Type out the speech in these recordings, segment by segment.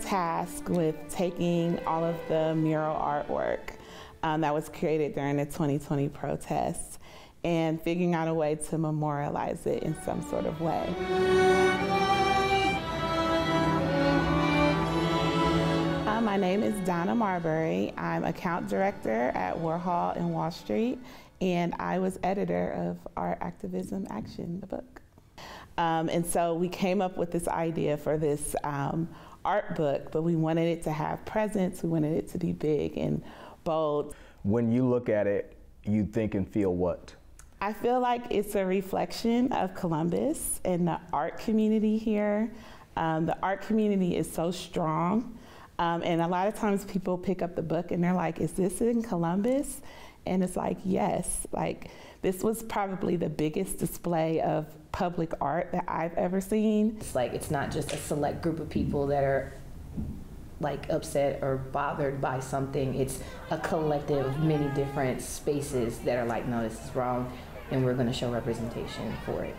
tasked with taking all of the mural artwork that was created during the 2020 protests and figuring out a way to memorialize it in some sort of way. My name is Donna Marbury. I'm account director at Warhol in Wall Street, and I was editor of Art Activism Action, the book. And so we came up with this idea for this art book, but we wanted it to have presence, we wanted it to be big and bold. When you look at it, you think and feel what? I feel like it's a reflection of Columbus and the art community here. The art community is so strong, and a lot of times people pick up the book and they're like, is this in Columbus? And it's like, yes, like this was probably the biggest display of public art that I've ever seen. It's like, it's not just a select group of people that are like upset or bothered by something. It's a collective of many different spaces that are like, no, this is wrong, and we're gonna show representation for it.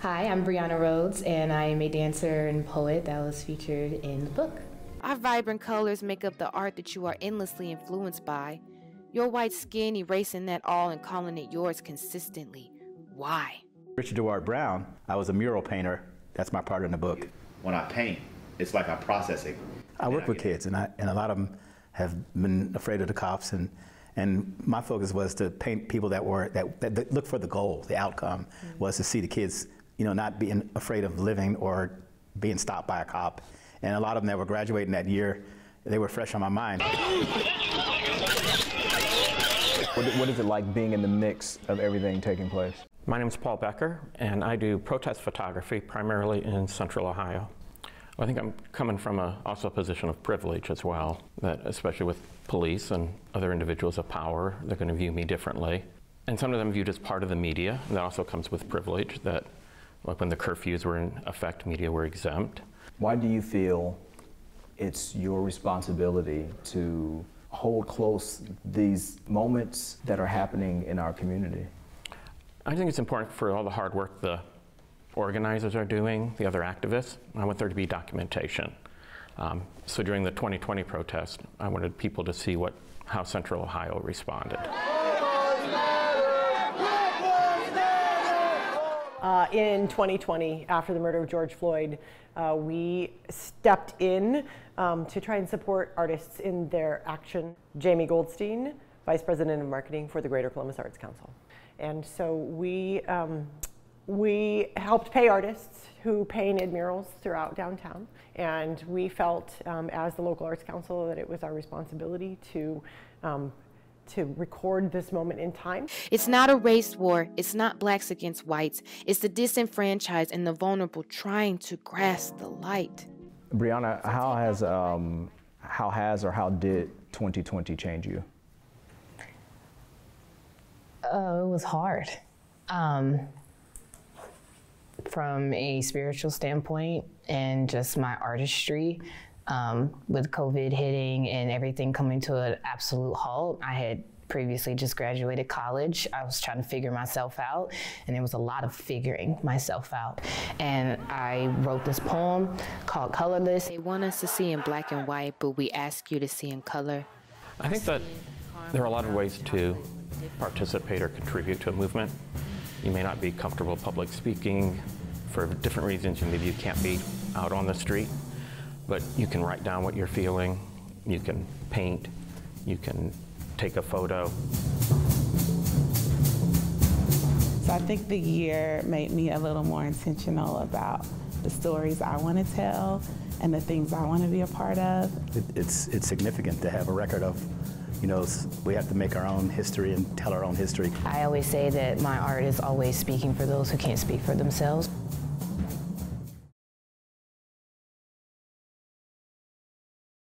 Hi, I'm Brianna Rhodes, and I am a dancer and poet that was featured in the book. Our vibrant colors make up the art that you are endlessly influenced by. Your white skin erasing that all and calling it yours consistently. Why? Richard Duarte Brown, I was a mural painter. That's my part in the book. When I paint, it's like I'm processing. I work with kids, and a lot of them have been afraid of the cops, and my focus was to paint people that look for the goal, the outcome, was to see the kids, you know, not being afraid of living or being stopped by a cop. And a lot of them that were graduating that year, they were fresh on my mind. What is it like being in the mix of everything taking place? My name is Paul Becker, and I do protest photography primarily in Central Ohio. I think I'm coming from also a position of privilege as well, that especially with police and other individuals of power, they're going to view me differently. And some of them viewed as part of the media, and that also comes with privilege, that like when the curfews were in effect, media were exempt. Why do you feel it's your responsibility to hold close these moments that are happening in our community? I think it's important for all the hard work the organizers are doing, the other activists. I want there to be documentation. So during the 2020 protest, I wanted people to see how Central Ohio responded. In 2020, after the murder of George Floyd, we stepped in to try and support artists in their action. Jamie Goldstein, Vice President of Marketing for the Greater Columbus Arts Council. And so we helped pay artists who painted murals throughout downtown, and we felt as the local arts council that it was our responsibility to record this moment in time. It's not a race war, it's not blacks against whites, it's the disenfranchised and the vulnerable trying to grasp the light. Brianna, how did 2020 change you? It was hard. From a spiritual standpoint and just my artistry, with COVID hitting and everything coming to an absolute halt, I had previously just graduated college. I was trying to figure myself out, and there was a lot of figuring myself out. And I wrote this poem called Colorless. They want us to see in black and white, but we ask you to see in color. I think that there are a lot of ways to participate or contribute to a movement. You may not be comfortable public speaking for different reasons. Maybe you can't be out on the street. But you can write down what you're feeling, you can paint, you can take a photo. So I think the year made me a little more intentional about the stories I want to tell and the things I want to be a part of. It's significant to have a record of, you know, we have to make our own history and tell our own history. I always say that my art is always speaking for those who can't speak for themselves.